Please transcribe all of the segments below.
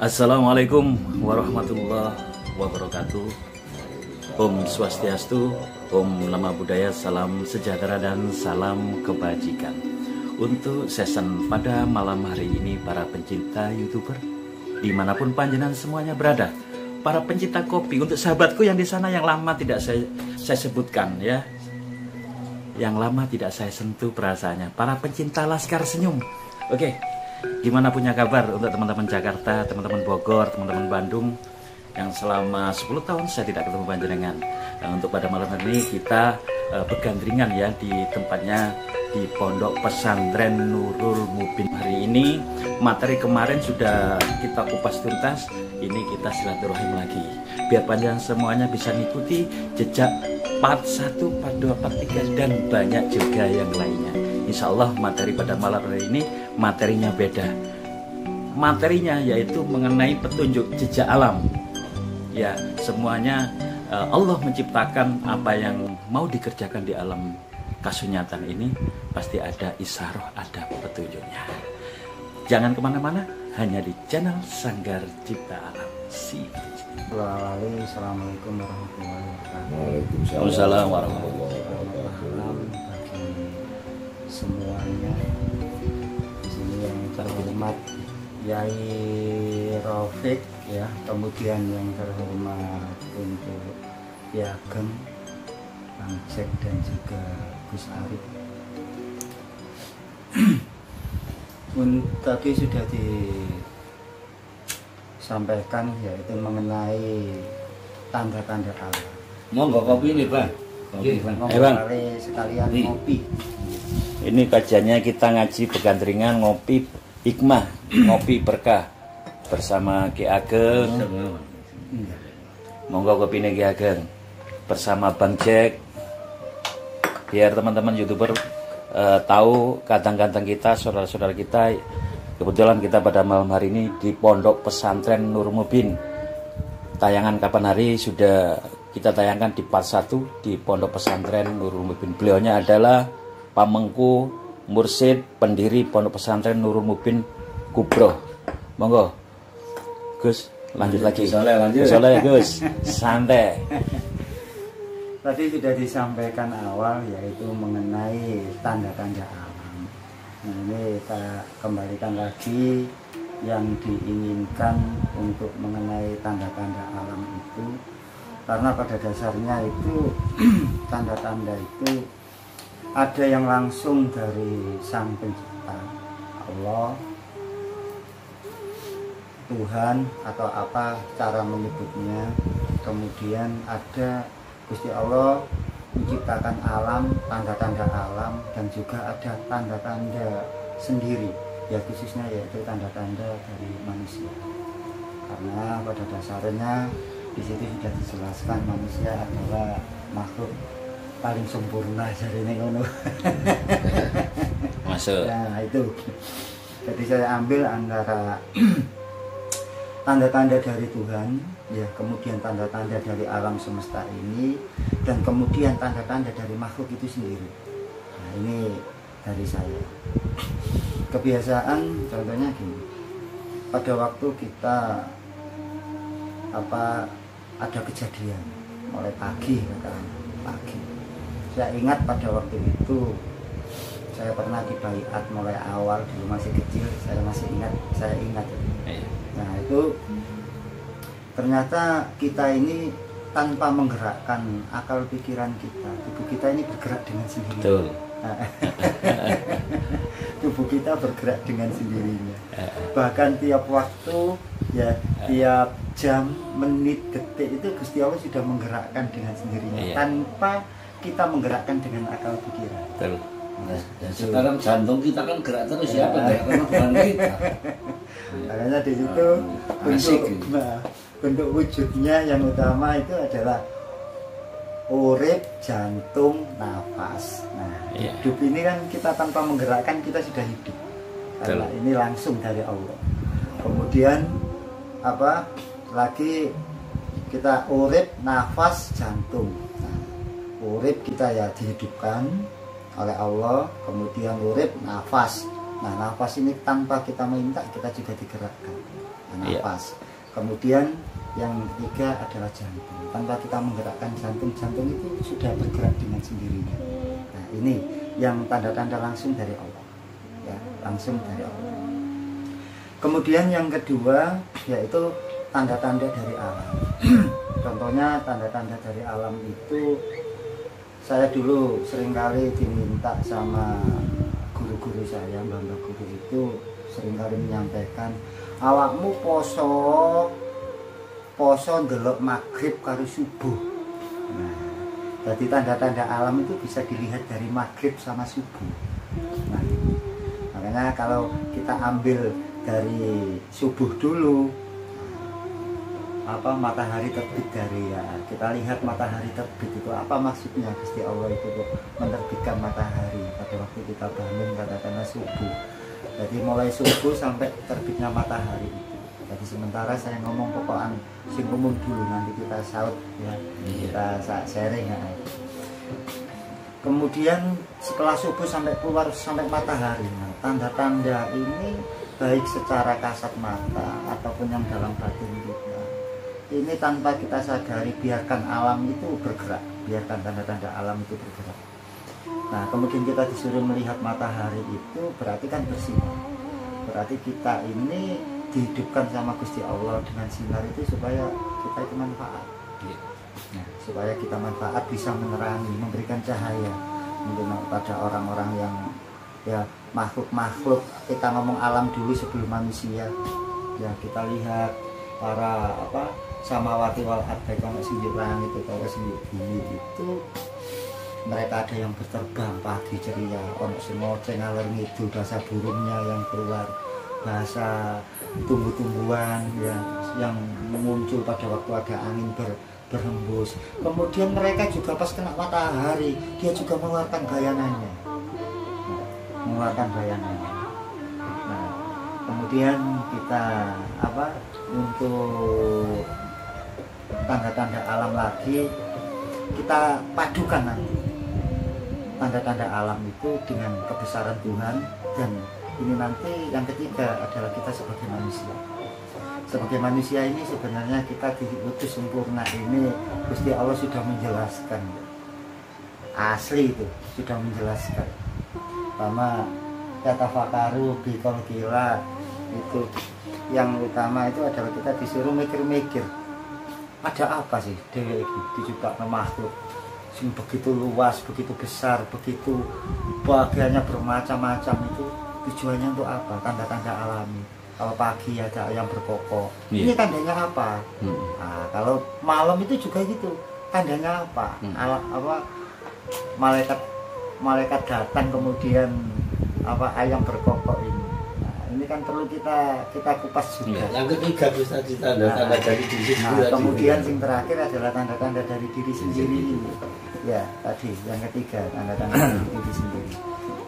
Assalamualaikum warahmatullahi wabarakatuh. Om Swastiastu, Om Nama Budaya, salam sejahtera dan salam kebajikan. Untuk season pada malam hari ini, para pencinta YouTuber dimanapun panjenengan semuanya berada, para pencinta kopi, untuk sahabatku yang di sana yang lama tidak saya sebutkan ya, yang lama tidak saya sentuh perasaannya, para pencinta Laskar Senyum. Oke, gimana punya kabar untuk teman-teman Jakarta, teman-teman Bogor, teman-teman Bandung yang selama 10 tahun saya tidak ketemu panjenengan. Nah, untuk pada malam hari ini kita bergandringan ya di tempatnya di Pondok Pesantren Nurul Mubin. Hari ini materi kemarin sudah kita kupas tuntas, ini kita silaturahim lagi biar panjang semuanya bisa ngikuti jejak part 1, part 2, part 3 dan banyak juga yang lainnya. Insya Allah materi pada malam hari ini materinya beda. Materinya yaitu mengenai petunjuk jejak alam. Ya, semuanya Allah menciptakan apa yang mau dikerjakan di alam kasunyatan ini pasti ada isyarah, ada petunjuknya. Jangan kemana-mana, hanya di channel Sanggar Cipta Alam. Assalamualaikum warahmatullahi wabarakatuh. Waalaikumsalam warahmatullahi wabarakatuh. Semuanya di sini yang terhormat Yai Rafiq ya, kemudian yang terhormat untuk Piagem, Bang Cek dan juga Gus Arif. Tadi sudah disampaikan yaitu mengenai tanda-tanda alam. Monggo kopi nih Bang. Sekalian ngopi. Ini kajiannya kita ngaji begandringan ngopi hikmah, ngopi berkah. Bersama Ki Ageng, monggo kopine Ki Ageng, bersama Bang Jack, biar teman-teman YouTuber tahu kadang-kadang kita, saudara-saudara kita, kebetulan kita pada malam hari ini di Pondok Pesantren Nurul Mubin. Tayangan kapan hari sudah kita tayangkan di part 1 di Pondok Pesantren Nurul Mubin. Beliaunya adalah pamengku, mursyid, pendiri Pondok Pesantren Nurul Mubin Kubro. Monggo Gus, lanjut lagi. Soalnya Gus, santai. Tadi sudah disampaikan awal yaitu mengenai tanda-tanda alam. Nah, ini kita kembalikan lagi yang diinginkan untuk mengenai tanda-tanda alam itu, karena pada dasarnya itu tanda-tanda itu ada yang langsung dari Sang Pencipta Allah, Tuhan atau apa cara menyebutnya. Kemudian ada Gusti Allah menciptakan alam, tanda-tanda alam, dan juga ada tanda-tanda sendiri ya, khususnya yaitu tanda-tanda dari manusia. Karena pada dasarnya di situ sudah dijelaskan manusia adalah makhluk paling sempurna dari Nengono. Masuk. Nah itu. Jadi saya ambil antara tanda-tanda dari Tuhan, ya, kemudian tanda-tanda dari alam semesta ini, dan kemudian tanda-tanda dari makhluk itu sendiri. Nah, ini dari saya. Kebiasaan, contohnya gini, pada waktu kita ada kejadian, mulai pagi, pagi. Saya ingat pada waktu itu, saya pernah dibaiat mulai awal, dulu masih kecil, saya masih ingat, Nah itu ternyata kita ini tanpa menggerakkan akal pikiran kita, tubuh kita ini bergerak dengan sendirinya. Betul. Tubuh kita bergerak dengan sendirinya. Bahkan tiap waktu ya, tiap jam, menit, detik itu Gusti Allah sudah menggerakkan dengan sendirinya, tanpa kita menggerakkan dengan akal pikiran. Betul. Nah, dan sekarang jantung kita kan gerak terus ya, karena bukan kita. Makanya di situ bentuk wujudnya yang utama itu adalah urip, jantung, nafas. Nah, hidup ini kan kita tanpa menggerakkan, kita sudah hidup. Karena ini langsung dari Allah. Kemudian apa lagi, kita urip, nafas, jantung. Nah, urip kita ya dihidupkan. oleh Allah, kemudian urip, nafas. Nah, nafas ini tanpa kita minta, kita juga digerakkan. Nah, nafas. Kemudian yang ketiga adalah jantung. Tanpa kita menggerakkan jantung, jantung itu sudah bergerak dengan sendirinya. Nah, ini yang tanda-tanda langsung dari Allah. Ya, langsung dari Allah. Kemudian yang kedua yaitu tanda-tanda dari alam. Contohnya tanda-tanda dari alam itu, saya dulu seringkali diminta sama guru-guru saya, mbak-mbak guru itu seringkali menyampaikan, awakmu poso ndelok maghrib karo subuh. Nah, jadi tanda-tanda alam itu bisa dilihat dari maghrib sama subuh. Nah, makanya kalau kita ambil dari subuh dulu, apa, matahari terbit dari, ya kita lihat matahari terbit itu apa maksudnya. Gusti Allah itu menerbitkan matahari pada waktu kita bangun, katakanlah subuh. Jadi mulai subuh sampai terbitnya matahari itu. Jadi sementara saya ngomong pokoknya sing umum dulu, nanti kita saut ya, kita sharing ya. Kemudian setelah subuh sampai keluar sampai matahari. Nah, tanda-tanda ini baik secara kasat mata ataupun yang dalam batin kita, ini tanpa kita sadari, biarkan alam itu bergerak, biarkan tanda-tanda alam itu bergerak. Nah, kemudian kita disuruh melihat matahari itu, berarti kan bersinar, berarti kita ini dihidupkan sama Gusti Allah dengan sinar itu supaya kita itu manfaat. Nah, supaya kita manfaat, bisa menerangi, memberikan cahaya mungkin pada orang-orang yang, ya, makhluk-makhluk. Kita ngomong alam dulu sebelum manusia. Ya, kita lihat para apa, samawati wal ardh, kalau sinjuk langit itu, kalau sinjuk bumi itu, mereka ada yang berterbang pagi ceria, ono sing ngoceng ngalor ngidul, bahasa burungnya yang keluar, bahasa tumbuh-tumbuhan ya, yang muncul pada waktu ada angin berhembus. Kemudian mereka juga pas kena matahari, dia juga mengeluarkan bayangannya, mengeluarkan bayangannya. Nah, kemudian kita apa, untuk tanda-tanda alam lagi kita padukan nanti tanda-tanda alam itu dengan kebesaran Tuhan. Dan ini nanti yang ketiga adalah kita sebagai manusia. Sebagai manusia ini sebenarnya kita diutus sempurna. Ini Gusti Allah sudah menjelaskan, asli itu sudah menjelaskan. Pertama, kata fakaru bikol gila itu yang utama itu adalah kita disuruh mikir-mikir, ada apa sih dewe iki diciptakan makhluk sing begitu luas, begitu besar, begitu bagiannya bermacam-macam, itu tujuannya untuk apa? Tanda-tanda alami. Kalau pagi ada ayam berkokok, ini tandanya apa? Nah, kalau malam itu juga gitu, tandanya apa? Apa malaikat datang kemudian apa, ayam berkokok ini. Nah, ini kan perlu kita kupas juga. Yang ketiga bisa tanda-tanda dari diri sendiri. Nah, kemudian yang terakhir adalah tanda-tanda dari diri sendiri. Ya, tadi yang ketiga tanda-tanda dari diri sendiri.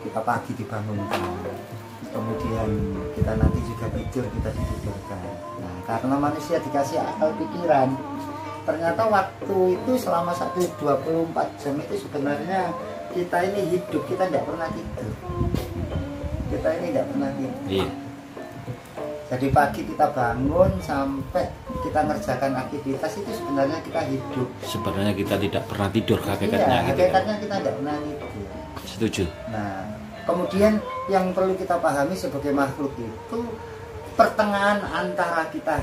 Kita pagi dibangunkan, kemudian kita nanti juga tidur, kita dididurkan. Nah, karena manusia dikasih akal pikiran, ternyata waktu itu selama 24 jam itu sebenarnya kita ini hidup, kita tidak pernah tidur. Kita ini tidak pernah tidur. Jadi pagi kita bangun sampai kita ngerjakan aktivitas itu sebenarnya kita hidup. Sebenarnya kita tidak pernah tidur hakikatnya. Iya, hakikatnya kita tidak pernah tidur. Setuju. Nah, kemudian yang perlu kita pahami sebagai makhluk itu pertengahan antara kita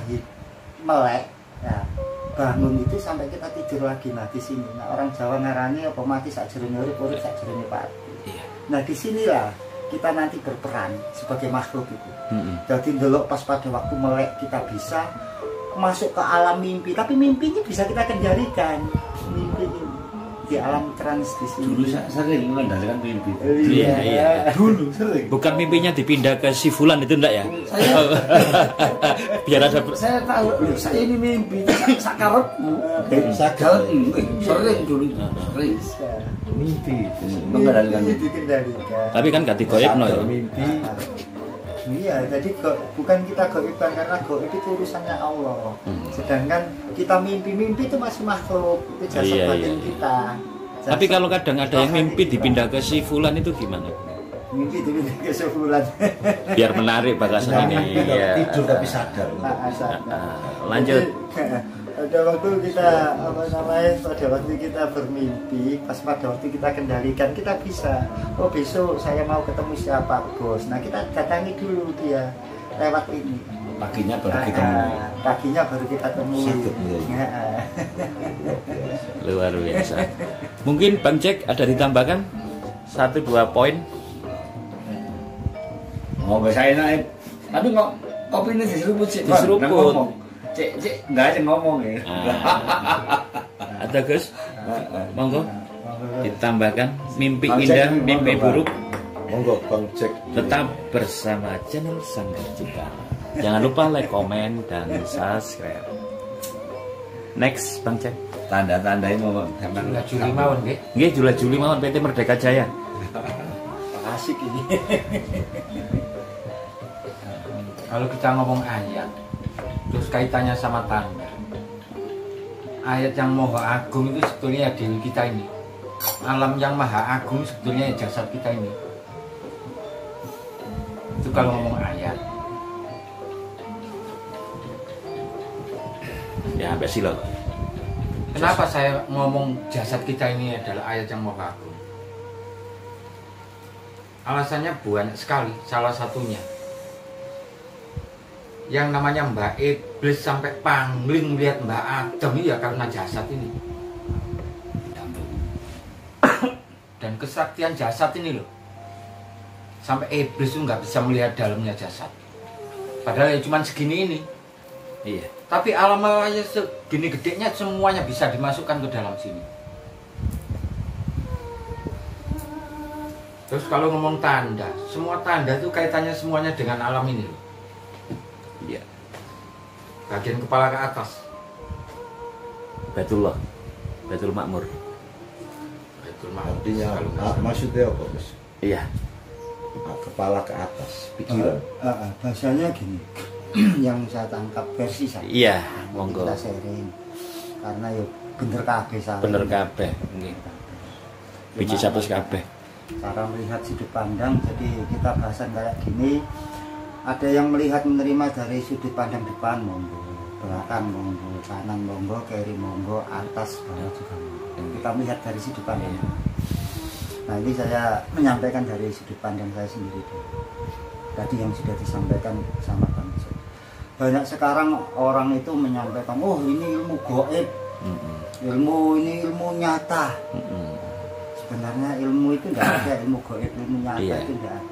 melek, ya, bangun itu sampai kita tidur lagi. Nah, di sini, nah, orang Jawa ngarani apa, mati sak jerone urip, urip sak jerone mati. Nah, disinilah kita nanti berperan sebagai makhluk itu. Jadi dulu pas pada waktu melek kita bisa masuk ke alam mimpi, tapi mimpinya bisa kita kendalikan. Mimpi ini di alam trans di sini. Dulu sering mengandalkan mimpi. Dulu sering. Bukan mimpinya dipindah ke si fulan itu enggak ya? Saya, biar ada. Saya tahu. Saya ini mimpi. Sakarepmu. Sakarepmu. Sering dulu. Sering. Mimpi. Mengandalkan mimpi. Tapi kan gak digoyek no ya. Mimpi. Iya, jadi bukan kita goibkan, karena goib itu urusannya Allah. Sedangkan kita mimpi-mimpi itu masih makhluk, itu jasad batin kita. Tapi kalau kadang ada yang mimpi dipindah ke si fulan itu gimana? Mimpi dipindah ke si fulan. Biar menarik bagasan ini. Tidur tapi sadar. Lanjut. Pada waktu kita pada waktu kita bermimpi, pas pada waktu kita kendalikan, kita bisa. Oh besok saya mau ketemu siapa bos. Nah kita datangi dulu dia lewat ini. Paginya baru kita temui. Paginya baru kita temui. Luar biasa. Mungkin Bang Jack ada ditambahkan 1-2 poin. Oh, saya naik. Tapi kok kopinya diseruput sih. Diseruput. Cek nggak aja ngomong ya. Ada Gus? Monggo. Ditambahkan mimpi indah, mimpi buruk. Monggo Bang Jack. Tetap bersama channel Sanggar Cipta Alam. Jangan lupa like, komen, dan subscribe. Next, Bang Cek. Tanda-tandain mau Juli mawon, nggih. Nggih, Juli mawon PT Merdeka Jaya. Asik ini. Kalau kita ngomong ayat, terus kaitannya sama tanda. Ayat yang Maha Agung itu sebetulnya diri kita ini. Alam yang Maha Agung sebetulnya jasad kita ini. Itu kalau ngomong ayat. Ya, Mbak Silo. Kenapa saya ngomong jasad kita ini adalah ayat yang Maha Agung? Alasannya banyak sekali. Salah satunya, yang namanya Mbak Iblis sampai pangling melihat Mbak Adam ya karena jasad ini. Dan kesaktian jasad ini loh. Sampai Iblis itu nggak bisa melihat dalamnya jasad. Padahal ya cuma segini ini. Iya. Tapi alamnya segini gedenya semuanya bisa dimasukkan ke dalam sini. Terus kalau ngomong tanda, semua tanda itu kaitannya semuanya dengan alam ini. Iya. Bagian kepala ke atas. Baitullah. Baitul Makmur. Baitul Makmur. Artinya maksudnya apa, Mas? Iya. Kepala ke atas, pikiran. Bahasanya gini. Yang saya tangkap versi saya. Iya, monggo. Kita sharing. Karena yo bener kabeh saya. Bener kabeh, nggih. Biji satu kabeh. Cara melihat sudut pandang, jadi kita bahasan kayak gini. Ada yang melihat menerima dari sudut pandang depan, monggo. Belakang, monggo. Kanan, monggo. Kiri, monggo. Atas, bawah juga. Kita melihat dari sudut pandang. Nah, ini saya menyampaikan dari sudut pandang saya sendiri dulu. Tadi yang sudah disampaikan sama Bang Jack. Banyak sekarang orang itu menyampaikan, oh ini ilmu gaib, ilmu ini ilmu nyata. Sebenarnya ilmu itu tidak ada, ilmu gaib, ilmu nyata itu tidak ada.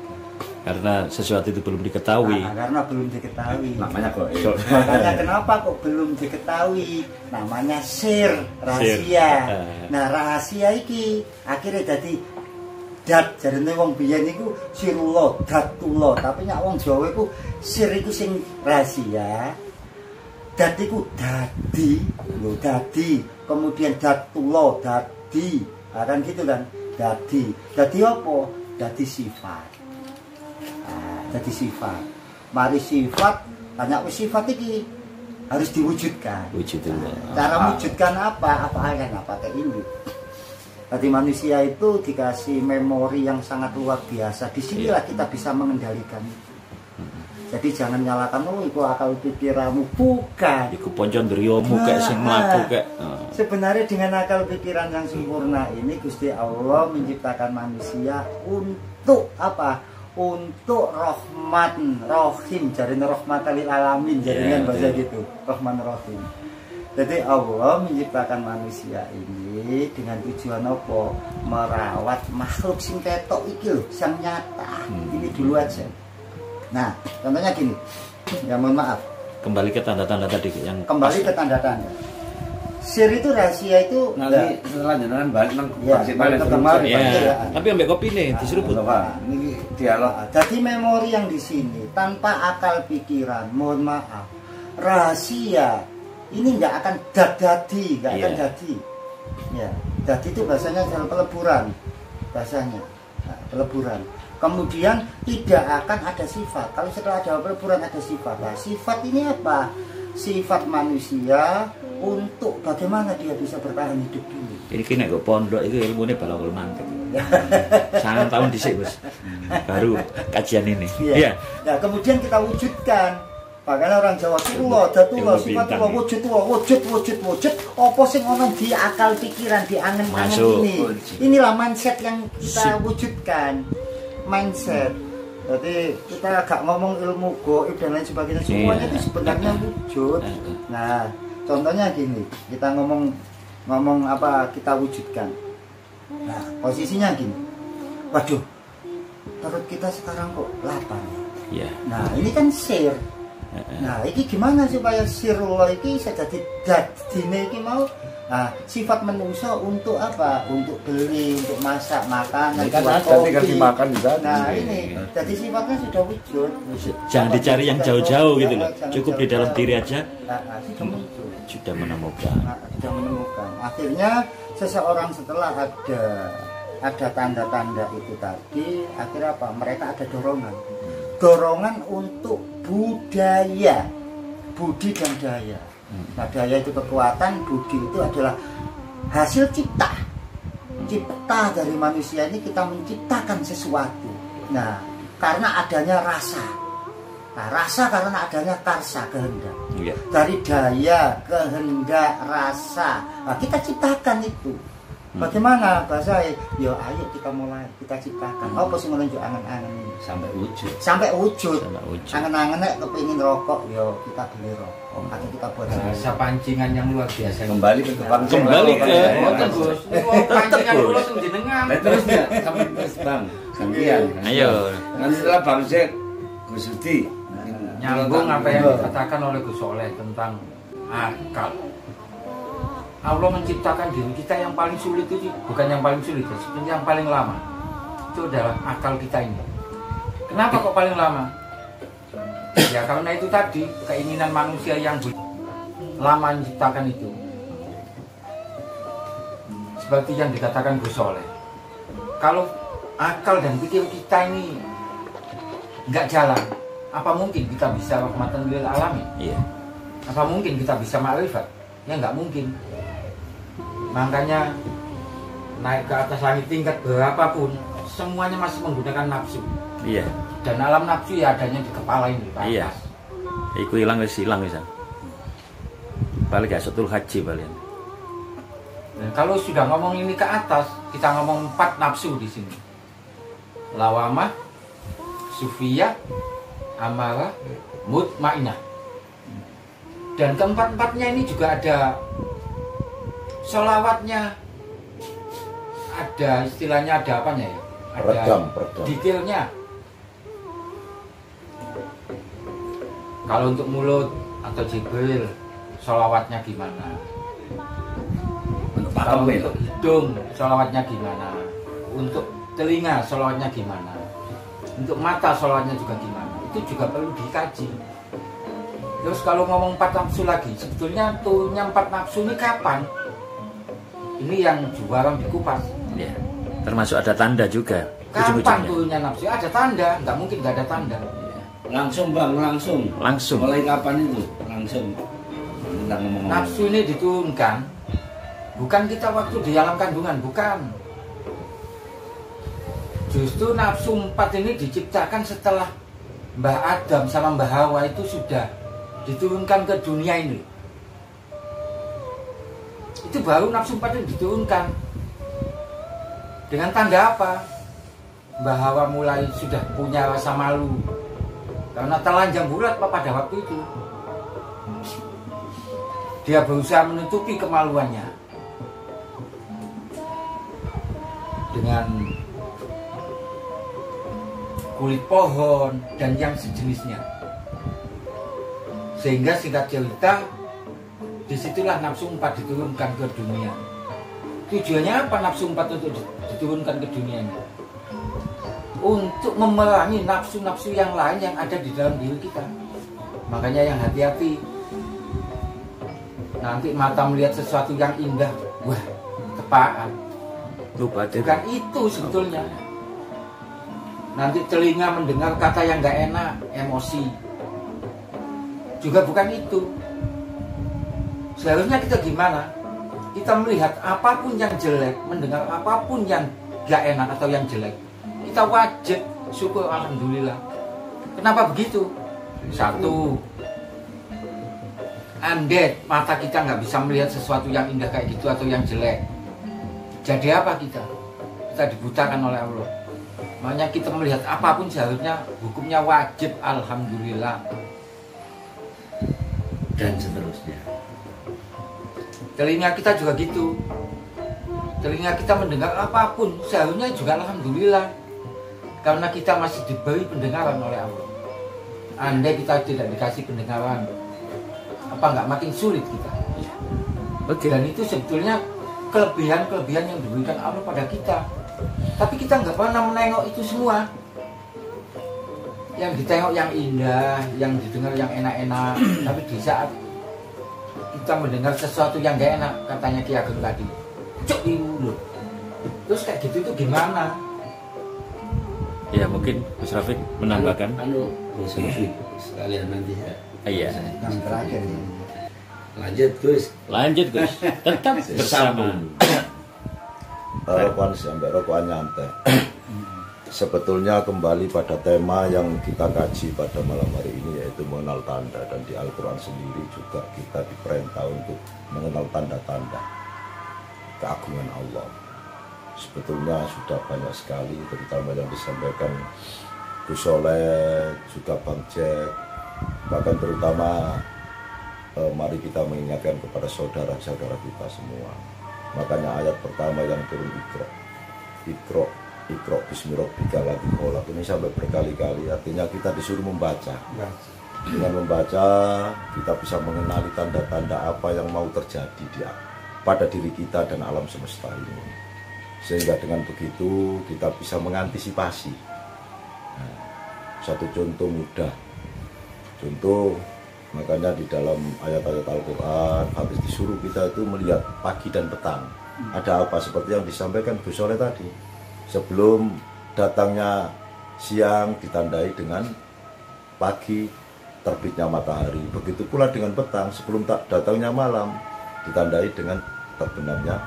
Karena sesuatu itu belum diketahui. Karena belum diketahui. Namanya gaib. Makanya kenapa kok belum diketahui? Namanya sir, rahasia. Nah rahasia ini akhirnya jadi dat, jarene wong biyen niku sirullah, datullah. Tapi nek wong Jawa iku sir iku sing rahasia. Dat iku dadi, lho dadi. Kemudian datullah, dadi. Kan gitu kan? Dadi. Dadi apa? Dadi sifat. Dadi sifat. Mari sifat, banyak sifat iki harus diwujudkan. Wujudkan. Cara wujudkan apa? Apa yang pakai ini? Jadi manusia itu dikasih memori yang sangat luar biasa. Disinilah kita bisa mengendalikan. Jadi jangan nyalakan, oh itu akal pikiranmu. Bukan. Iku poncon driomu kayak sing mlaku kayak. Sebenarnya dengan akal pikiran yang sempurna ini Gusti Allah menciptakan manusia untuk apa? Untuk rahman rahim. Jarine rahmatan lil alamin, jarine bahasa gitu. Rahman rahim. Jadi Allah menciptakan manusia ini dengan tujuan apa? Merawat makhluk sing ketok iki lho, yang nyata. Ini dulu aja. Nah, contohnya gini. Ya mohon maaf. Kembali ke tanda-tanda tadi yang kembali ke tanda-tanda. Sir itu rahasia itu nanti selanjutnya balik nang kemarin. Tapi ambek kopine diseruput. Ini dialog. Jadi memori yang di sini tanpa akal pikiran, mohon maaf. Rahasia ini nggak akan dadadi, nggak akan jadi. Ya, jadi itu bahasanya dalam peleburan, bahasanya peleburan. Kemudian tidak akan ada sifat. Kalau setelah ada peleburan ada sifat. Nah, sifat ini apa? Sifat manusia untuk bagaimana dia bisa bertahan hidup dulu. Jadi kini gue pondok itu ilmunya balokul mantep. Sangat tahun disik bos, baru kajian ini. Iya. Nah kemudian kita wujudkan. Makanya orang Jawa sirulah, datulah, sifatullah, wujud. Apa sih ngomong di akal pikiran, di angen-angen ini. Inilah mindset yang kita wujudkan. Mindset. Jadi kita agak ngomong ilmu goib dan lain sebagainya. Semuanya itu sebenarnya wujud. Nah contohnya gini, kita ngomong apa kita wujudkan. Nah posisinya gini, waduh perut kita sekarang kok lapar ya. Nah ini kan sir. Nah ini gimana supaya sirullah ini saya jadi dadine ini mau. Nah sifat manusia untuk apa? Untuk beli, untuk masak, makan, buat kopi. Nah ini, jadi sifatnya sudah wujud. Jangan dicari yang jauh-jauh gitu loh. Cukup di dalam diri aja. Sudah menemukan. Akhirnya seseorang setelah ada tanda-tanda itu tadi, akhirnya apa? Mereka ada dorongan. Dorongan untuk budaya, budi dan daya. Nah daya itu kekuatan, budi itu adalah hasil cipta. Cipta dari manusia ini kita menciptakan sesuatu. Nah karena adanya rasa, nah, rasa karena adanya karsa, kehendak. Dari daya, kehendak, rasa, nah, kita ciptakan itu. Bagaimana bahasa? Yo ayo kita mulai, kita ciptakan. Apa sih menunjuk angan-angan ini? Sampai wujud. Sampai wujud. Angan-angannya kepingin rokok, yo kita beli rokok. Atau kita buat rasa pancingan yang luar biasa. Kembali ke pancingan. Kembali ke. Terus. Pancingan dulu tuh jenengan. Terus ya. Sampai terus bang. Gantian. Ayo. Nanti setelah Bang Zek, Gus Sudi. Nyambung apa yang dikatakan oleh Gus Soleh tentang akal. Allah menciptakan diri kita yang paling sulit itu, bukan yang paling sulit, yang paling lama. Itu adalah akal kita ini. Kenapa kok paling lama? Ya karena itu tadi, keinginan manusia yang lama menciptakan itu. Seperti yang dikatakan Gus Soleh. Kalau akal dan pikir kita ini nggak jalan, apa mungkin kita bisa rahmatan lil alamin? Iya. Apa mungkin kita bisa ma'rifat? Ya nggak mungkin. Makanya naik ke atas langit tingkat berapapun semuanya masih menggunakan nafsu. Iya. Dan alam nafsu ya adanya di kepala ini. Iya. Iku hilang bisa. Balik ya setul haji balik. Dan kalau sudah ngomong ini ke atas, kita ngomong 4 nafsu di sini. Lawamah, sufiyah, amarah, mutmainah. Dan keempat-empatnya ini juga ada solawatnya, ada istilahnya, ada apanya ya, ada redam. Detailnya. Kalau untuk mulut atau jibril solawatnya gimana, untuk kalau untuk hidung solawatnya gimana, untuk telinga solawatnya gimana, untuk mata solawatnya juga gimana, itu juga perlu dikaji. Terus kalau ngomong 4 nafsu lagi, sebetulnya turunnya 4 nafsu ini kapan? Ini yang juara dikupas. Ya, termasuk ada tanda juga. Kapan turunnya nafsu? Ada tanda, nggak mungkin nggak ada tanda. Langsung bang, langsung. Mulai kapan itu? Langsung. Nafsu ini diturunkan, bukan kita waktu di dalam kandungan, bukan. Justru nafsu 4 ini diciptakan setelah Mbah Adam sama Mbah Hawa itu sudah diturunkan ke dunia ini. Itu baru nafsu 4 yang diturunkan. Dengan tanda apa? Mbah Hawa mulai sudah punya rasa malu karena telanjang bulat pada waktu itu. Dia berusaha menutupi kemaluannya dengan kulit pohon dan yang sejenisnya. Sehingga singkat cerita, disitulah nafsu 4 diturunkan ke dunia. Tujuannya apa nafsu 4 untuk diturunkan ke dunia ini? Untuk memerangi nafsu-nafsu yang lain yang ada di dalam diri kita. Makanya yang hati-hati. Nanti mata melihat sesuatu yang indah, wah, tepaan. Bukan itu sebetulnya. Nanti telinga mendengar kata yang gak enak, emosi. Juga bukan itu. Seharusnya kita gimana? kita melihat apapun yang jelek, mendengar apapun yang gak enak atau yang jelek, kita wajib syukur alhamdulillah. Kenapa begitu? Satu, andai mata kita nggak bisa melihat sesuatu yang indah kayak gitu atau yang jelek, jadi apa kita? Kita dibutakan oleh Allah. Makanya kita melihat apapun seharusnya hukumnya wajib alhamdulillah. Dan seterusnya. Telinga kita juga gitu. Telinga kita mendengar apapun seharusnya juga alhamdulillah, karena kita masih diberi pendengaran oleh Allah. Andai kita tidak dikasih pendengaran, apa nggak makin sulit kita? Oke. Dan itu sebetulnya kelebihan-kelebihan yang diberikan Allah pada kita. Tapi kita nggak pernah menengok itu semua. Yang ditengok yang indah, yang didengar yang enak-enak. Tapi di saat kita mendengar sesuatu yang gak enak, katanya Ki Ageng tadi, cuk dulu. Terus kayak gitu itu gimana? Ya mungkin Mas Rafiq menambahkan. Mas Rafiq sekalian nanti ya. Iya. Yang terakhir. Lanjut Gus. Lanjut Gus. Tetap bersama. Rokokan sampai rokokan nyantai. Sebetulnya kembali pada tema yang kita kaji pada malam hari ini, yaitu mengenal tanda. Dan di Al-Quran sendiri juga kita diperintah untuk mengenal tanda-tanda keagungan Allah. Sebetulnya sudah banyak sekali, terutama yang disampaikan Gus Soleh, juga Bang Jack. Bahkan terutama mari kita mengingatkan kepada saudara-saudara kita semua. Makanya ayat pertama yang turun Iqra bismirabbikal ladzi khalaq ini sampai berkali-kali, artinya kita disuruh membaca. Dengan membaca kita bisa mengenali tanda-tanda apa yang mau terjadi pada diri kita dan alam semesta ini, sehingga dengan begitu kita bisa mengantisipasi. Nah, satu contoh mudah, contoh makanya di dalam ayat-ayat Al-Quran habis disuruh kita itu melihat pagi dan petang ada apa, seperti yang disampaikan Gus Soleh tadi. Sebelum datangnya siang ditandai dengan pagi terbitnya matahari. Begitu pula dengan petang, sebelum datangnya malam ditandai dengan terbenamnya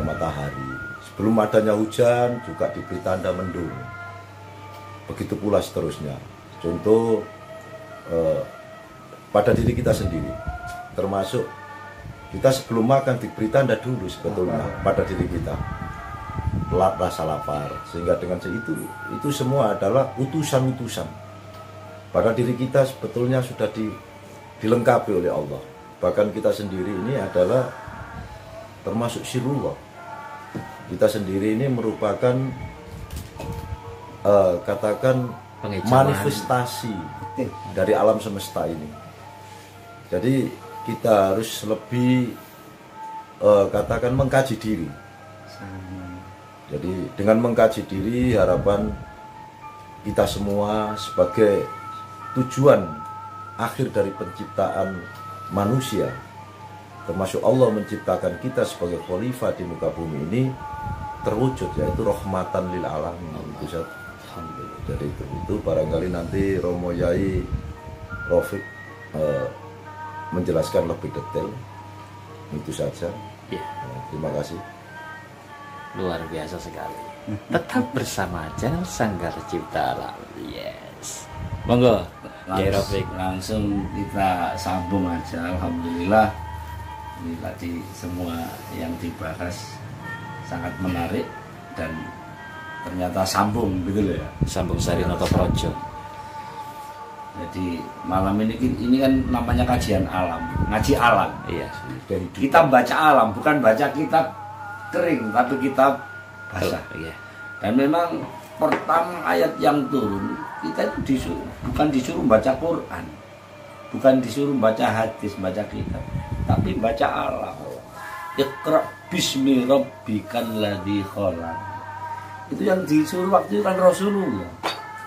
matahari. Sebelum adanya hujan juga diberi tanda mendung. Begitu pula seterusnya. Contoh pada diri kita sendiri, termasuk kita sebelum makan diberi tanda dulu sebetulnya pada diri kita. Rasa lapar, sehingga dengan itu semua adalah utusan-utusan pada diri kita sebetulnya sudah dilengkapi oleh Allah. Bahkan kita sendiri ini adalah termasuk sirullah. Kita sendiri ini merupakan katakan manifestasi dari alam semesta ini. Jadi kita harus lebih katakan mengkaji diri. Jadi dengan mengkaji diri, harapan kita semua sebagai tujuan akhir dari penciptaan manusia, termasuk Allah menciptakan kita sebagai khalifah di muka bumi ini, terwujud, yaitu rahmatan lil alamin. Jadi itu barangkali nanti Romo Yai Rafiq menjelaskan lebih detail. Itu saja. Terima kasih. Luar biasa sekali. Tetap bersama channel Sanggar Cipta Alam. Yes. Monggo. Langsung kita sambung aja. Alhamdulillah. Ini tadi semua yang dibahas sangat menarik dan ternyata sambung gitu loh ya. Sambung Sari Noto Projo. Jadi malam ini kan namanya kajian alam, ngaji alam. Iya. Kita baca alam, bukan baca kitab kering, tapi kita basah. Dan memang pertama ayat yang turun kita itu disuruh, bukan disuruh baca Quran, bukan disuruh baca hadis, baca kitab, tapi baca Allah. Iqra bismi rabbikal ladzi khalaq. Itu yang disuruh waktu itu kan Rasulullah.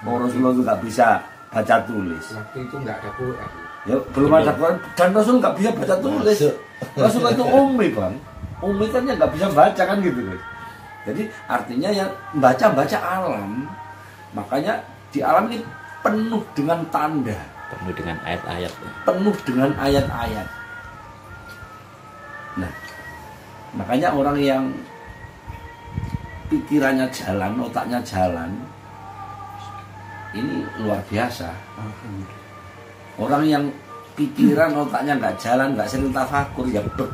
Mau Rasulullah itu nggak bisa baca tulis. Waktu itu nggak ada Quran. Ya belum ada Quran dan Rasul nggak bisa baca tulis. Rasul itu ummi, Bang. Umitannya nggak bisa baca kan gitu loh. Jadi artinya yang baca alam, makanya di alam ini penuh dengan tanda, penuh dengan ayat-ayat, penuh dengan ayat-ayat. Nah Makanya orang yang pikirannya jalan, otaknya jalan, ini luar biasa. Orang yang pikiran otaknya nggak jalan, nggak sering tafakur, ya beku.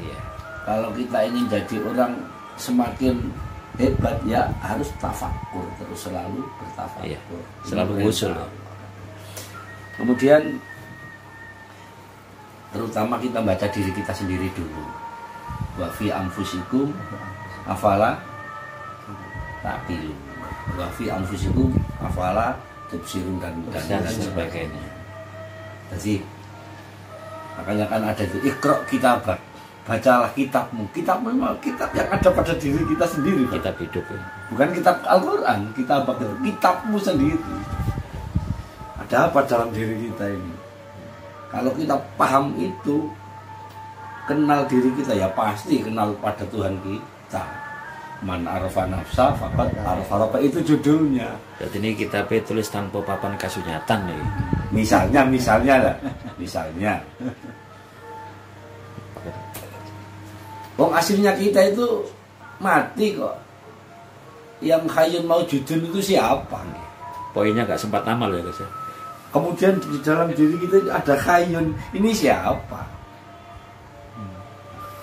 Iya. Kalau kita ingin jadi orang semakin hebat, ya harus tafakur, terus selalu bertafakur. Iya. Selalu usul. Kemudian terutama kita baca diri kita sendiri dulu. Wa fi anfusikum afala taqilun, wa fi anfusikum afala tubsirun, dan sebagainya. Jadi makanya kan ada itu iqra kitabak, bacalah kitabmu. Kitab memang kitab yang ada pada diri kita sendiri, kitab hidup. Bukan kitab Al-Qur'an, kitabak, kitabmu sendiri. Ada apa dalam diri kita ini? Kalau kita paham itu, kenal diri kita, ya pasti kenal pada Tuhan kita. Man arafa nafsa faqad arafa Rabba, itu judulnya. Jadi ini kita tulis tanpa papan kasunyatan nih. Misalnya. Wong aslinya kita itu mati kok. Yang hayyun maujudun itu siapa? Poinnya nggak sempat amal ya, Gus. Kemudian di dalam diri kita ada khayun, ini siapa?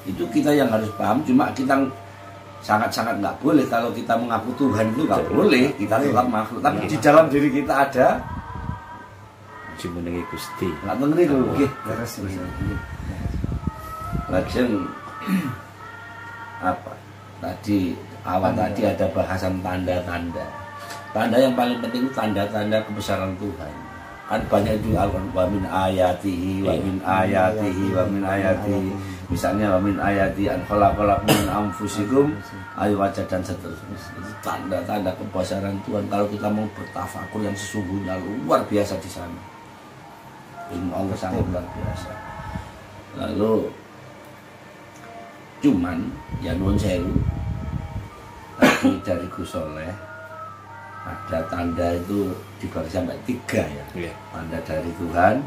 Itu kita yang harus paham. Cuma kita sangat-sangat nggak boleh kalau kita mengaku Tuhan itu nggak boleh. Kita tetap makhluk. Tapi di dalam diri kita ada Jimenengi Gusti. Nggak ngeri loh. Lagian apa? Tadi awal tadi ada bahasan tanda-tanda. Tanda yang paling penting itu tanda-tanda kebesaran Tuhan. Kan banyak itu Al-Quran, wa min ayatihi, wa min ayatihi, wa min ayatihi. Misalnya wa min ayatihi an khalaqalakum min anfusikum azwajan, dan seterusnya. Itu tanda-tanda kebesaran Tuhan. Kalau kita mau bertafakur yang sesungguhnya, luar biasa di sana. Ilmu Allah sangat luar biasa. Lalu cuman ya nuwun sewu, tadi dari Gus Saleh ada tanda itu dibagi sampai 3 ya. Tanda dari Tuhan,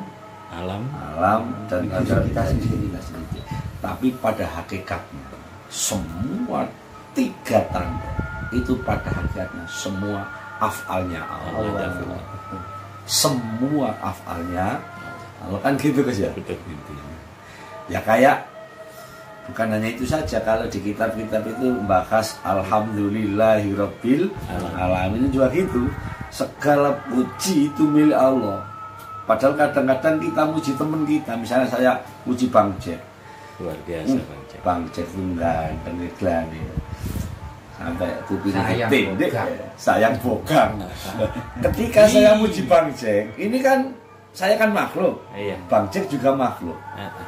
alam dan tanda kita sendiri. Tapi pada hakikatnya semua 3 tanda itu pada hakikatnya semua afalnya Allah. Semua afalnya Allah, kan gitu Gus ya. Ya kayak bukan hanya itu saja, kalau di kitab-kitab itu membahas alhamdulillahirabbil alamin juga gitu. Segala puji itu milik Allah. Padahal kadang-kadang kita muji teman kita. Misalnya saya muji Bang Jack. Luar biasa Bang Jack. Bang Jack tunggal dan iklan. Sampai kuping tindek, sayang bogang. Ketika saya muji Bang Jack, ini kan saya kan makhluk. Iya. Bang Jack juga makhluk.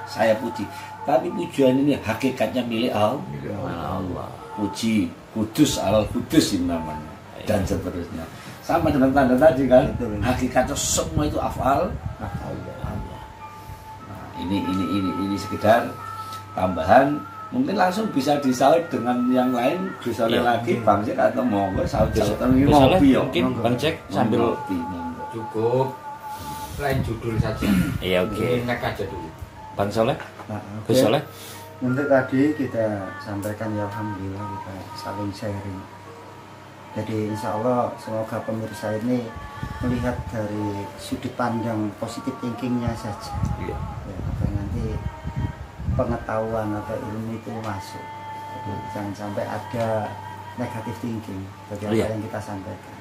Saya puji. Tapi pujian ini hakikatnya milik Allah. Puji kudus, Allah kudus ini namanya, dan seterusnya. Sama dengan tanda tadi kan, hakikatnya semua itu afal Allah. Nah, ini sekedar tambahan. Mungkin langsung bisa disaut dengan yang lain, disaut lagi Bang Jack, atau monggo saut ini ngopi ya. Mungkin Bang Jack sambil ngopi. Cukup lain judul saja. Iya oke. Nek aja dulu. Bang Saleh. Gus Saleh, untuk tadi kita sampaikan ya alhamdulillah kita saling sharing. Jadi insya Allah semoga pemirsa ini melihat dari sudut pandang positive thinkingnya saja. Iya. Ya, agar nanti pengetahuan atau ilmu itu masuk. Jadi jangan sampai ada negative thinking bagi apa yang kita sampaikan.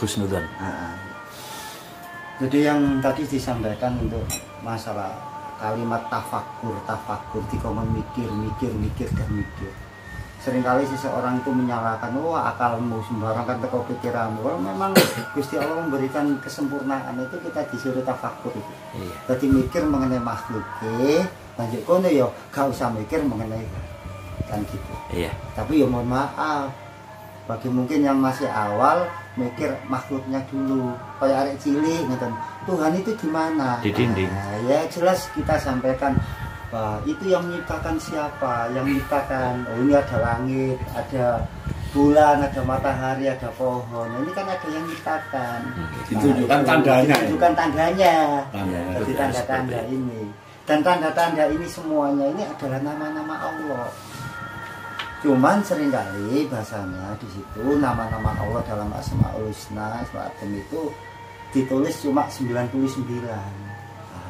Khusnudan. Jadi yang tadi disampaikan untuk masalah kalimat tafakur dikomen mikir. Seringkali seseorang itu menyalahkan, wah akalmu sembarangan teko pikiranmu. Kalau memang Gusti Allah memberikan kesempurnaan itu, kita disuruh tafakur itu. Jadi mikir mengenai makhluk, lanjut kono yo gak usah mikir mengenai, kan gitu. Iya. Tapi ya mohon maaf bagi mungkin yang masih awal mikir makhluknya dulu, kayak arek cilik ngeten. Tuhan itu gimana? Di dinding. Nah, ya jelas kita sampaikan, wah, itu yang menciptakan siapa? Yang menciptakan, oh, ini ada langit, ada bulan, ada matahari, ada pohon. Ini kan ada yang menciptakan. Ditunjukkan tandanya. Ditunjukkan tandanya. Jadi tanda-tanda ini. Dan tanda-tanda ini semuanya ini adalah nama-nama Allah. Cuman seringkali bahasanya di situ nama-nama Allah dalam Asmaul Husna itu ditulis cuma 99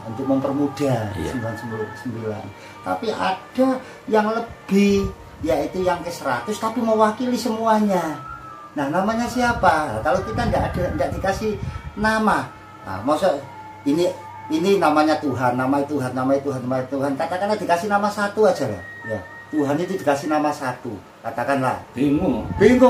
untuk mempermudah, iya. 99. Tapi ada yang lebih, yaitu yang ke 100 tapi mewakili semuanya. Nah, namanya siapa? Nah, kalau kita tidak dikasih nama, nah, maksud ini namanya Tuhan, namanya Tuhan. Katakanlah dikasih nama satu aja lah. Ya. Tuhan itu dikasih nama satu, katakanlah. Bingung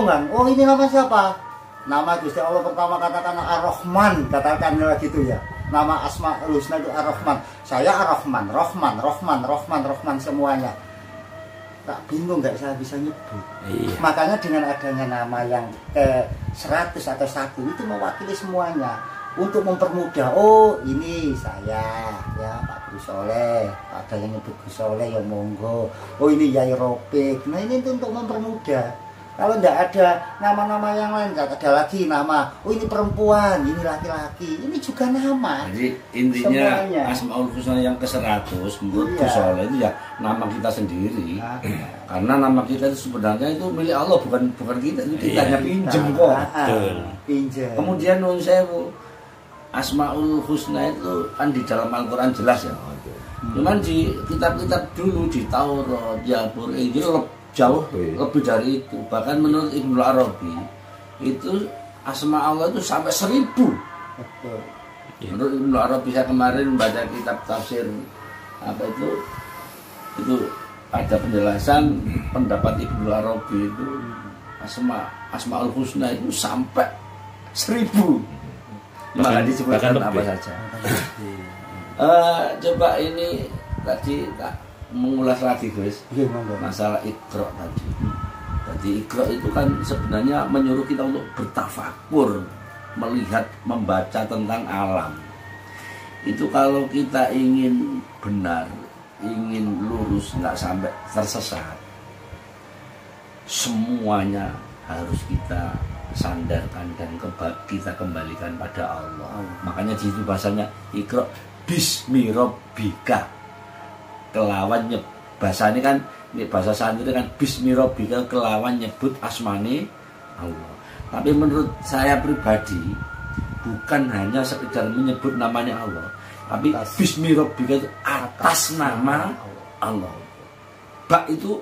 kan? Oh, ini nama siapa? Nama Gusti Allah pertama katakanlah Ar-Rahman, katakanlah gitu ya. Nama Asmaul Husna itu Ar-Rahman. Saya Ar-Rahman, Rahman semuanya. Tak bingung, nggak bisa nyebut. Iya. Makanya dengan adanya nama yang ke 100 atau 1 itu mewakili semuanya. Untuk mempermudah, oh ini saya, ya Pak Gusoleh, ada yang nyebut Gusoleh, ya monggo. Oh ini Yai Ropik. Nah ini untuk mempermudah. Kalau tidak ada nama-nama yang lain, tidak ada lagi nama. Oh ini perempuan, ini laki-laki, ini juga nama. Jadi intinya semuanya. Asmaul Husna yang ke 100 menurut Gusoleh itu ya nama kita sendiri. Nah, karena nama kita itu sebenarnya itu milik Allah, bukan kita. Itu kita hanya pinjem kok. Pinjem. Kemudian nun sewu. Asmaul Husna itu kan di dalam Al-Quran jelas ya. Cuman di kitab-kitab dulu, di Taurat, Zabur, Injil jauh lebih dari itu. Bahkan menurut Ibnu Arabi itu asma Allah itu sampai 1000. Menurut Ibnu Arabi, saya kemarin membaca kitab tafsir apa itu ada penjelasan pendapat Ibnu Arabi itu Asmaul Husna itu sampai 1000. Bahkan disebutkan apa saja. Coba ini tadi tak mengulas lagi guys masalah Iqra tadi. Jadi Iqra itu kan sebenarnya menyuruh kita untuk bertafakur, melihat, membaca tentang alam. Itu kalau kita ingin benar, ingin lurus, nggak sampai tersesat, semuanya harus kita sandarkan dan kita kembalikan pada Allah. Makanya di situ bahasanya Iqra bismi rabbika. Kelawan bahasa ini kan, ini bahasa santri kan bismi rabbika kelawan nyebut asmane Allah. Tapi menurut saya pribadi bukan hanya sekedar menyebut namanya Allah, tapi bismi rabbika itu atas nama Allah. Bak itu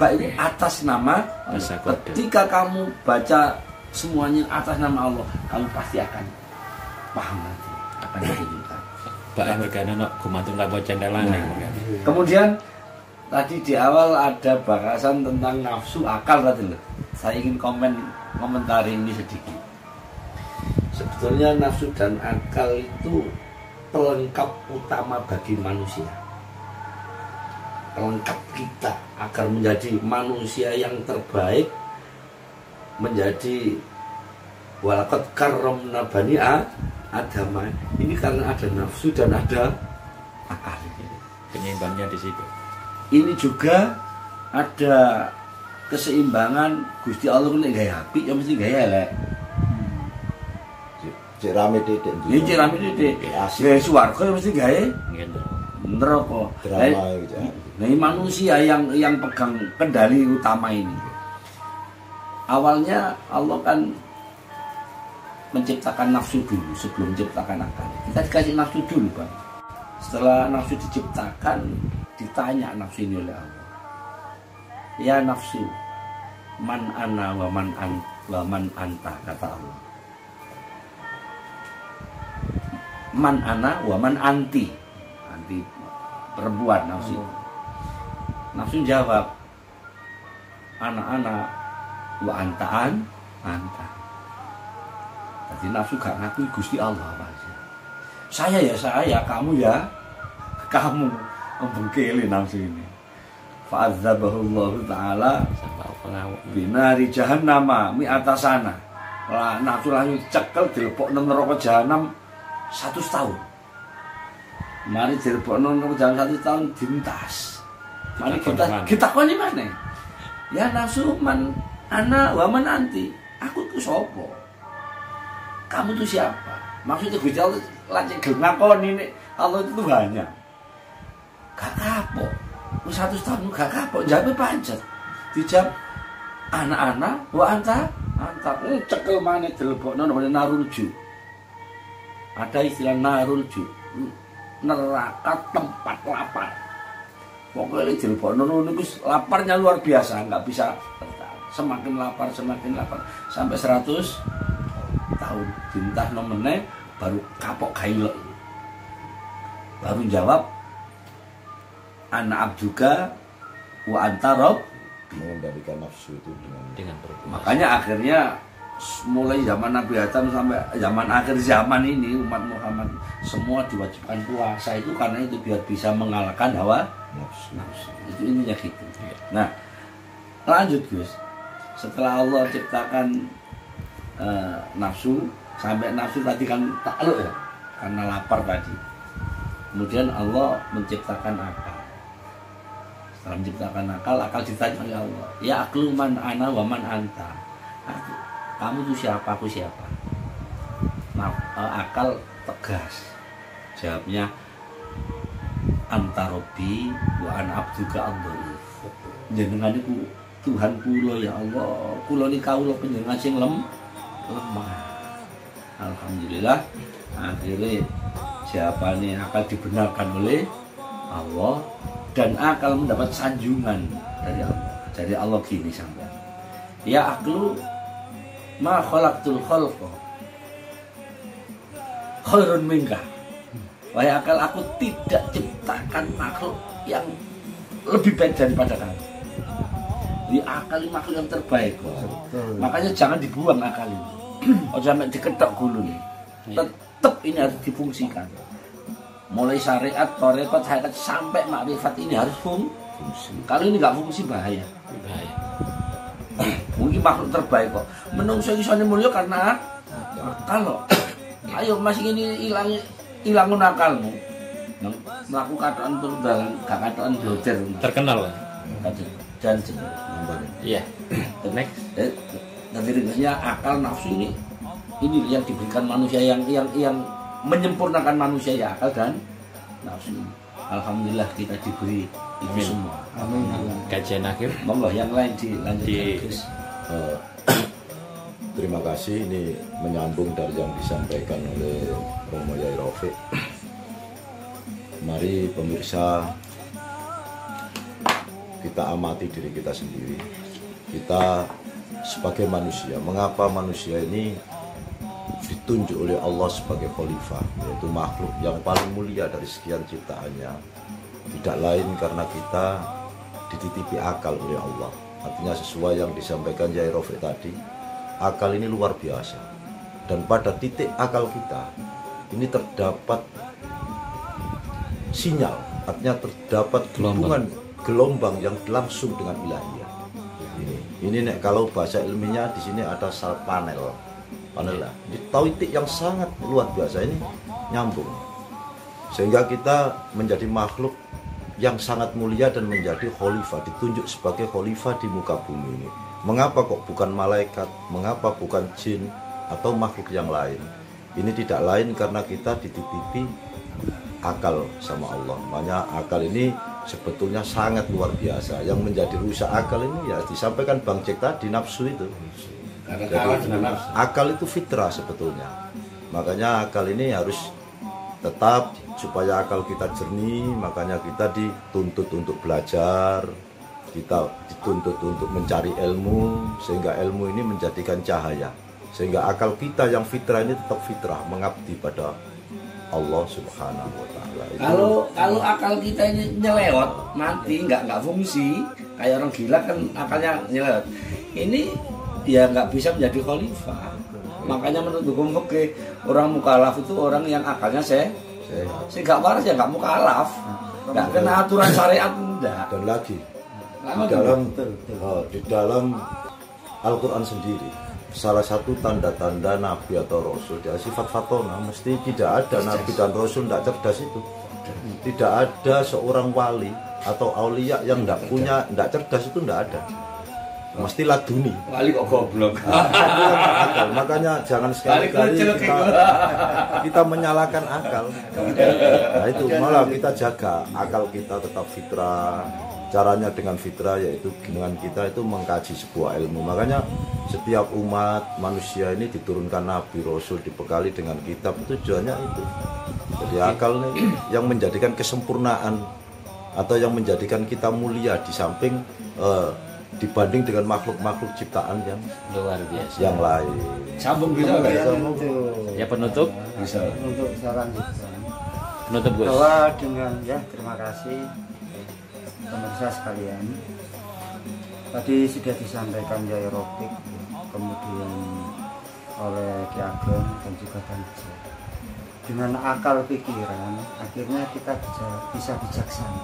baik atas nama Allah. Ketika kamu baca semuanya atas nama Allah, kamu pasti akan paham nanti akan ditunjukkan. Kemudian tadi di awal ada bahasan tentang nafsu akal tadi. Saya ingin komentari ini sedikit. Sebetulnya nafsu dan akal itu pelengkap utama bagi manusia. Pelengkap kita agar menjadi manusia yang terbaik, menjadi walaqad karramna bani Adam. Ini karena ada nafsu dan ada akal. Penyeimbangnya di situ. Ini juga ada keseimbangan. Gusti Allah ini gaya api, ya mesti gaya elek. Cerame titik. Ini cerame titik. Gaya swarga ya mesti gaya. Neraka. Nah, manusia yang pegang kendali utama ini. Awalnya Allah kan menciptakan nafsu dulu sebelum menciptakan akal. Kita dikasih nafsu dulu, Bang. Setelah nafsu diciptakan, ditanya nafsu ini oleh Allah. Ya nafsu, man ana wa man anta, kata Allah. Man ana wa man anti. Anti perempuan nafsu. Nafsu jawab anak-anak wa antaan anta. Jadi nafsu gak ngaku Gusti Allah apa aja. Saya ya saya, kamu ya kamu. Membengkeli nafsu ini. Fa'adzabahullahu ta'ala binari jahannam mi'atasana. Lah nafsu langsung cekel dilepokno neraka jahanam 100 tahun. Mari dilepokno neraka jahanam 100 tahun dintas. Mari kita kau ini mana? Ya nafsu man ana waman anti. Aku itu siapa? Kamu itu siapa? Maksudnya Gusti Allah lanceng gelem ngakoni nek Allah itu Tuhannya. Gak kapok. 100 tahun gak kapok, jamin pancet. Dijam anak-anak, wah anta, cekel mana delebok namanya narulju. Ada istilah narulju, neraka tempat lapar. Pokoknya delebok namanya laparnya luar biasa, nggak bisa tertahan. Semakin lapar, sampai 100 tahun bintah namanya baru kapok kailok. Baru jawab anak abduka wa antarob, mengembalikan nafsu itu dengan berbuat. Makanya akhirnya mulai zaman Nabi Adam sampai zaman akhir zaman ini umat Muhammad semua diwajibkan puasa itu karena itu biar bisa mengalahkan hawa nafsu. Itu intinya gitu. Nah, lanjut Gus. Setelah Allah ciptakan nafsu, sampai nafsu tadi kan takluk ya, karena lapar tadi. Kemudian Allah menciptakan akal. Setelah menciptakan akal, akal ditanya oleh Allah, ya aklu man ana wa man anta. Kamu itu siapa, aku siapa. Akal tegas. Jawabnya anta robbi wa ana abduka Allah. Jenengan iku Tuhan kula ya Allah. Kula ni kawula panjenengan sing lemah. Alhamdulillah akhirnya jawabannya akan dibenarkan oleh Allah dan akal mendapat sanjungan dari Allah. Jadi Allah gini sampai, ya aklu ma khalaqtul khalqa khairun minka. Wahai akal, aku tidak ciptakan makhluk yang lebih baik daripada kamu. Di akal ini makhluk yang terbaik kok. Makanya jangan dibuang akal ini. Oh sampai diketok gulu nih. Tetap ini harus difungsikan. Mulai syariat, tarekat, hakikat sampai makrifat ini harus fungsi. Kalau ini nggak fungsi bahaya. Bahaya. Mungkin makhluk terbaik kok. Menungso iso mulya karena kalau ayo masih ini hilang akalmu. Melakukan katoan perdalan, gak katoan bloder. Terkenal lah. Dan iya. Next. Nanti ringkasnya akal nafsu ini yang diberikan manusia yang menyempurnakan manusia ya akal dan nafsu. Alhamdulillah kita diberi itu semua. Amin. Kajian akhir. Monggo yang lain dilanjutkan. Terima kasih, ini menyambung dari yang disampaikan oleh Romo Yai Rafiq. Mari pemirsa kita amati diri kita sendiri. Kita sebagai manusia, mengapa manusia ini ditunjuk oleh Allah sebagai khalifah, yaitu makhluk yang paling mulia dari sekian ciptaannya? Tidak lain karena kita dititipi akal oleh Allah. Artinya sesuai yang disampaikan Yai Rafiq tadi, akal ini luar biasa. Dan pada titik akal kita ini terdapat sinyal, artinya terdapat gelombang yang langsung dengan ilahiyah. Ini nek kalau bahasa ilmiahnya di sini ada sal panel lah. Di tauhid yang sangat luar biasa ini nyambung. Sehingga kita menjadi makhluk yang sangat mulia dan menjadi khalifah, ditunjuk sebagai khalifah di muka bumi ini. Mengapa kok bukan malaikat? Mengapa bukan jin atau makhluk yang lain? Ini tidak lain karena kita dititipi akal sama Allah. Makanya akal ini sebetulnya sangat luar biasa. Yang menjadi rusak akal ini ya disampaikan Bang Cek tadi, nafsu itu. Jadi, akal itu fitrah sebetulnya. Makanya akal ini harus tetap supaya akal kita jernih. Makanya kita dituntut untuk belajar, kita dituntut untuk mencari ilmu, sehingga ilmu ini menjadikan cahaya, sehingga akal kita yang fitrah ini tetap fitrah, mengabdi pada Allah Subhanahu wa Ta'ala. Kalau akal kita ini nyelewat, mati, nggak fungsi, kayak orang gila kan akalnya nyelewat. Ini ya nggak bisa menjadi khalifah. Makanya menurut hukum fikih, orang mukallaf itu orang yang akalnya nggak waras ya nggak mukallaf, nggak kena aturan syariat enggak. Dan lagi di dalam Al-Quran sendiri, salah satu tanda-tanda Nabi atau Rasul dari sifat fatona, mesti tidak ada Nabi dan Rasul tidak cerdas itu. Tidak ada seorang wali atau aulia yang tidak cerdas itu, tidak ada. Mesti laduni. Wali kok goblok. Makanya jangan sekali-kali kita menyalahkan akal. Nah itu, malah kita jaga akal kita tetap fitrah. Caranya dengan fitrah, yaitu dengan kita itu mengkaji sebuah ilmu. Makanya setiap umat manusia ini diturunkan Nabi Rasul, dibekali dengan kitab, itu tujuannya itu. Jadi akal ini yang menjadikan kesempurnaan atau yang menjadikan kita mulia di samping dibanding dengan makhluk-makhluk ciptaan yang luar biasa yang lain. Sambung gitu ya penutup. Bisa. Untuk saran penutup Gus. Bahwa dengan ya terima kasih pemirsa sekalian. Tadi sudah disampaikan Jaya Ropik, kemudian oleh Ki Ageng dan juga Tanjung. Dengan akal pikiran akhirnya kita bisa bijaksana.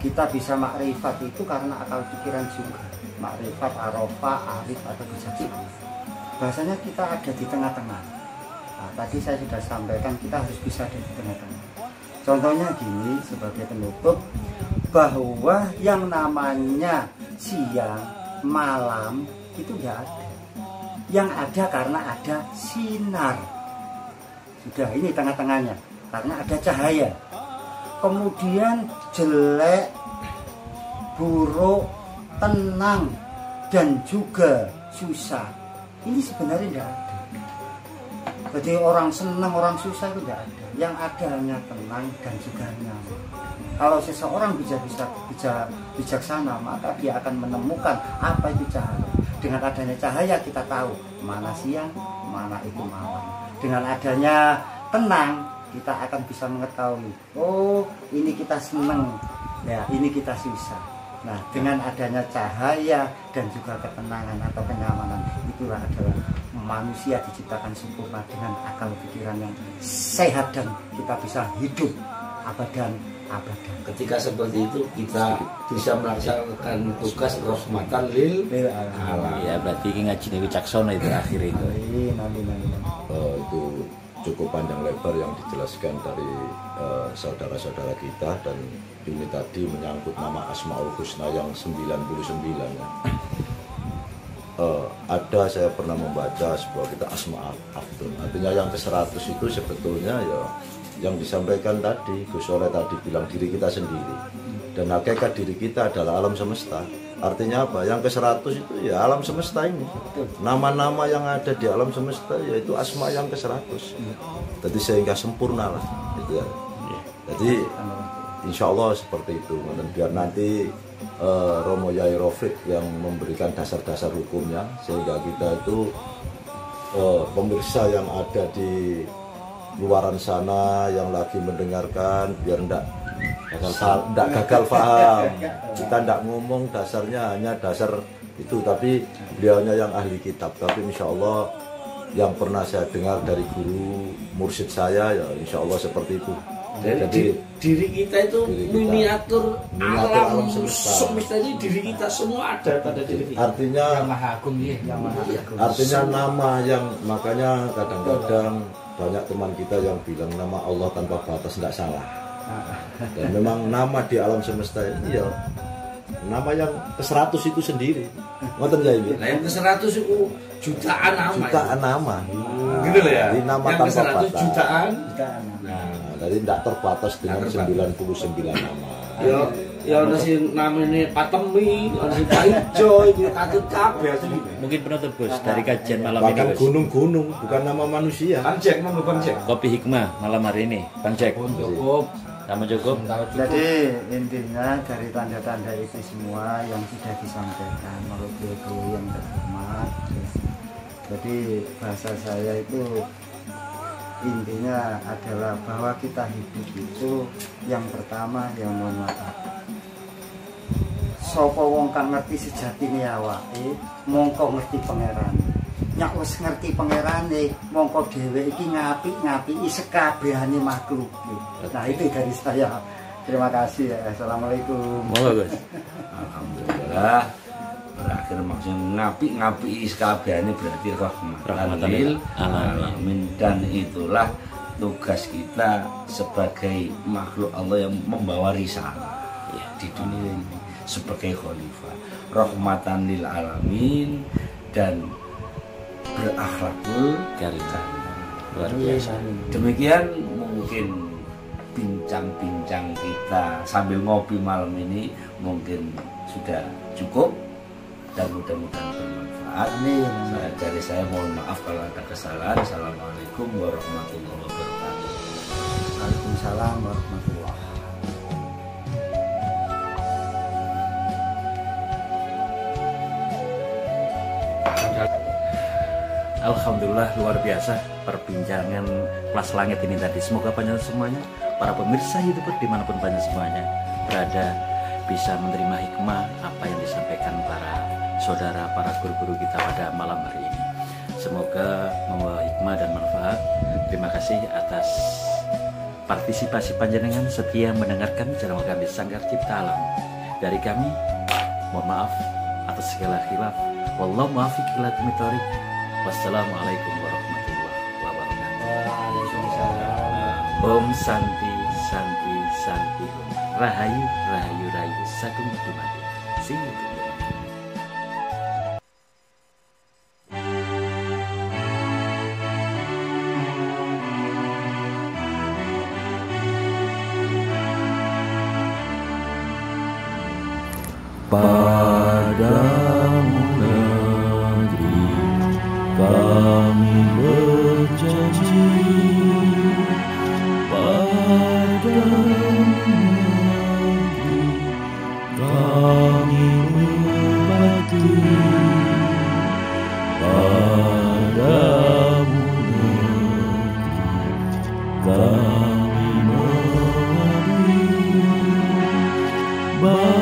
Kita bisa makrifat itu karena akal pikiran juga. Makrifat, arafah, arif atau bijaksana. Bahasanya kita ada di tengah-tengah. Nah, tadi saya sudah sampaikan kita harus bisa ada di tengah-tengah. Contohnya gini sebagai penutup, bahwa yang namanya siang, malam itu enggak ada. Yang ada karena ada sinar. Sudah ini tengah-tengahnya, karena ada cahaya. Kemudian jelek, buruk, tenang, dan juga susah. Ini sebenarnya tidak ada. Jadi orang senang, orang susah itu tidak ada. Yang ada hanya tenang dan juga nyaman. Kalau seseorang bijaksana, maka dia akan menemukan apa itu cahaya. Dengan adanya cahaya kita tahu mana siang, mana itu malam. Dengan adanya tenang, kita akan bisa mengetahui, oh ini kita senang, ya ini kita susah. Nah, dengan adanya cahaya dan juga ketenangan atau kenyamanan, itulah adalah manusia diciptakan sempurna dengan akal pikiran yang sehat, dan kita bisa hidup abadan. Ketika seperti itu kita bisa melaksanakan tugas rahmatan lil alam. Ya, berarti ngaji wicaksana itu akhir itu. Itu cukup panjang lebar yang dijelaskan dari saudara-saudara kita, dan ini tadi menyangkut nama Asmaul Husna yang 99 ya. Ada saya pernah membaca sebuah kitab Asmaul Abdul, artinya yang ke-100 itu sebetulnya ya yang disampaikan tadi Gus Sore tadi bilang, diri kita sendiri dan hakikat diri kita adalah alam semesta. Artinya apa? Yang ke-100 itu ya alam semesta ini. Nama-nama yang ada di alam semesta yaitu asma yang ke-100. Jadi sehingga sempurna lah gitu ya. Jadi insya Allah seperti itu. Dan biar nanti Romo Yai Rofiq yang memberikan dasar-dasar hukumnya, sehingga kita itu pemirsa yang ada di luaran sana yang lagi mendengarkan biar enggak gagal paham. Kita enggak ngomong dasarnya hanya dasar itu, tapi beliaunya yang ahli kitab. Tapi insya Allah yang pernah saya dengar dari guru mursyid saya ya insya Allah seperti itu. Jadi diri kita itu miniatur alam semesta. Jadi diri kita semua ada pada diri kita. Artinya yang maha agung ya, yang maha agung. Artinya nama yang, makanya kadang-kadang banyak teman kita yang bilang nama Allah tanpa batas, tidak salah. Dan memang nama di alam semesta ini ya nama yang ke-100 itu sendiri. Ngoten ya ini. Nah, yang ke-100 itu jutaan nama. Jutaan nama. Gitu loh ya. Di nama yang tanpa batas. Jutaan. Nah, jadi tidak terbatas dengan 99 nama. Ya ada si namanya Patemi, ada si Paijo, itu katut kabeh. Mungkin penutup Gus dari kajian malam ini. Bahkan gunung-gunung bukan nama manusia. Bang Jack, monggo Bang Jack. Kopi hikmah malam hari ini, Bang Jack. Cukup. Kamu cukup. Jadi intinya dari tanda-tanda itu semua yang sudah disampaikan oleh guru yang terhormat. Jadi bahasa saya itu intinya adalah bahwa kita hidup itu yang pertama yang mohon maaf. Sopo wong kang ngerti sejatine awake, mongko ngerti pangerane. Nek wis ngerti pangerane, mongko dheweke iki ngapik-ngapiki sekabehane makhluk. Nah, itu dari saya. Terima kasih. Assalamualaikum. Monggo, Gus. Alhamdulillah. Berakhir maksudnya ngapi-ngapi iskabiannya berarti rahmatanil alamin, dan itulah tugas kita sebagai makhluk Allah yang membawa risalah ya, di dunia ini sebagai khalifah rahmatanil alamin dan berakhlakul karimah. Luar biasa. Demikian mungkin bincang-bincang kita sambil ngopi malam ini mungkin sudah cukup dan mudah-mudahan bermanfaat. Dari saya mohon maaf kalau ada kesalahan. Assalamualaikum warahmatullahi wabarakatuh. Waalaikumsalam warahmatullahi wabarakatuh. Alhamdulillah, luar biasa perbincangan kelas langit ini tadi. Semoga panjenengan semuanya, para pemirsa YouTuber dimanapun panjenengan semuanya berada, bisa menerima hikmah apa yang disampaikan para saudara, para guru-guru kita pada malam hari ini. Semoga membawa hikmah dan manfaat. Terima kasih atas partisipasi panjenengan setia mendengarkan channel kami Sanggar Cipta Alam. Dari kami, mohon maaf atas segala khilaf. Wallahu muwaffiq ila aqwamit thoriq. Wassalamualaikum warahmatullahi wabarakatuh. Om Santi, Santi, Santi. Rahayu, Rahayu, Rahayu. Sagung Dumadi. Sini. Bye.